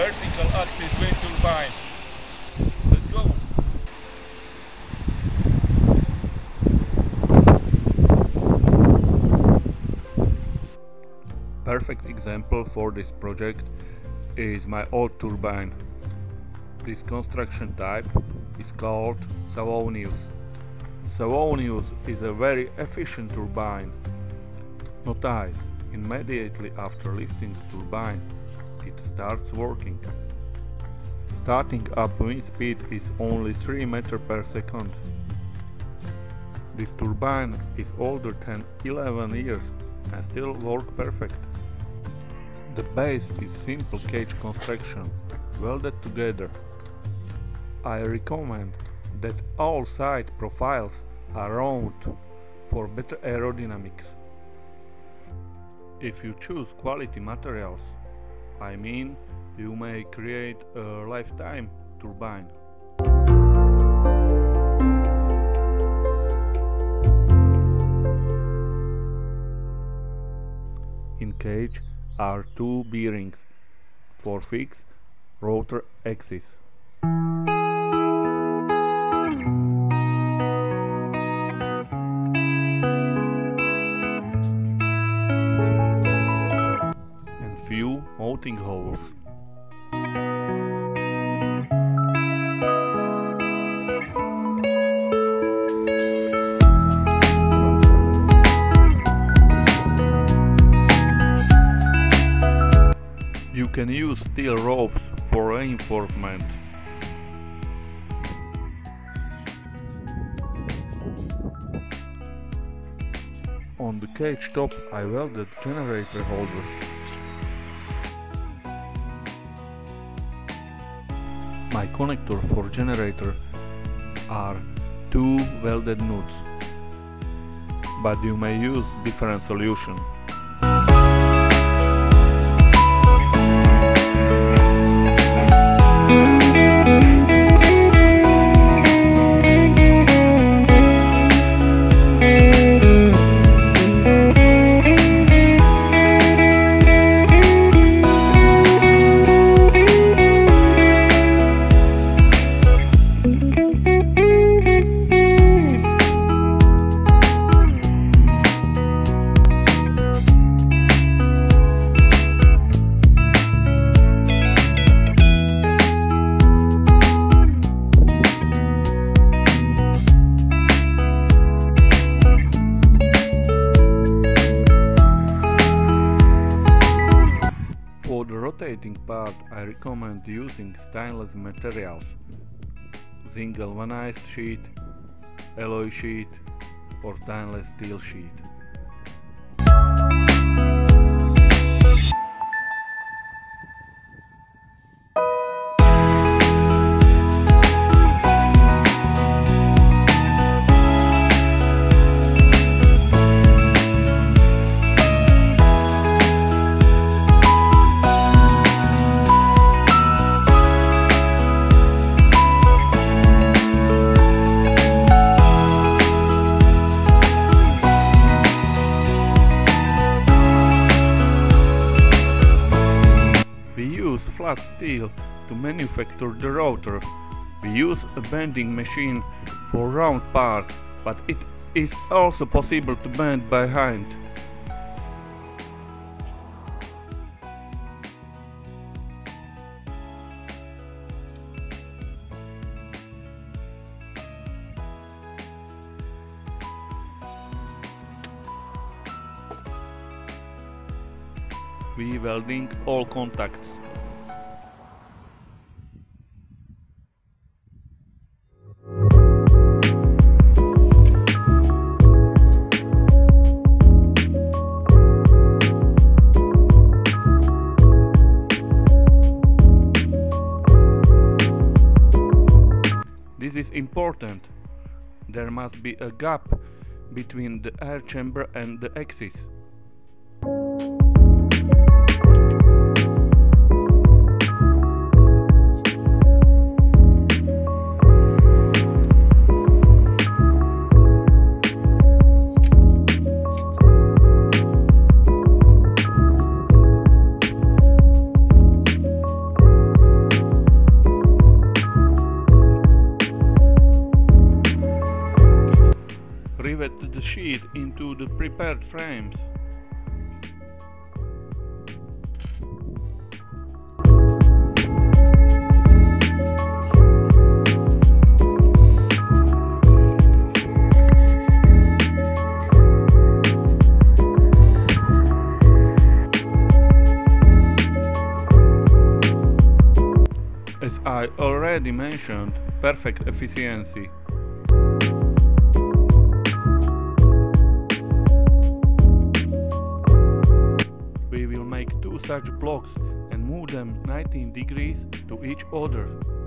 vertical axis wind turbine. Let's go! Perfect example for this project is my old turbine. This construction type is called Savonius. Savonius is a very efficient turbine. Notice, immediately after lifting the turbine, it starts working. Starting up wind speed is only 3 meters per second. This turbine is older than 11 years and still works perfect. The base is simple cage construction, welded together. I recommend that all side profiles are round for better aerodynamics. If you choose quality materials, I mean, you may create a lifetime turbine. In cage are 2 bearings for fixed rotor axis. Few mounting holes. You can use steel ropes for reinforcement. On the cage top I welded generator holder. My connector for generator are 2 welded nuts, but you may use different solution. Rotating part, I recommend using stainless materials, zinc galvanized sheet, alloy sheet or stainless steel sheet. Flat steel to manufacture the rotor. We use a bending machine for round parts, but it is also possible to bend by hand. We welding all contacts. This is important. There must be a gap between the air chamber and the axis. into the prepared frames. As I already mentioned, perfect efficiency. We will make two such blocks and move them 19 degrees to each other.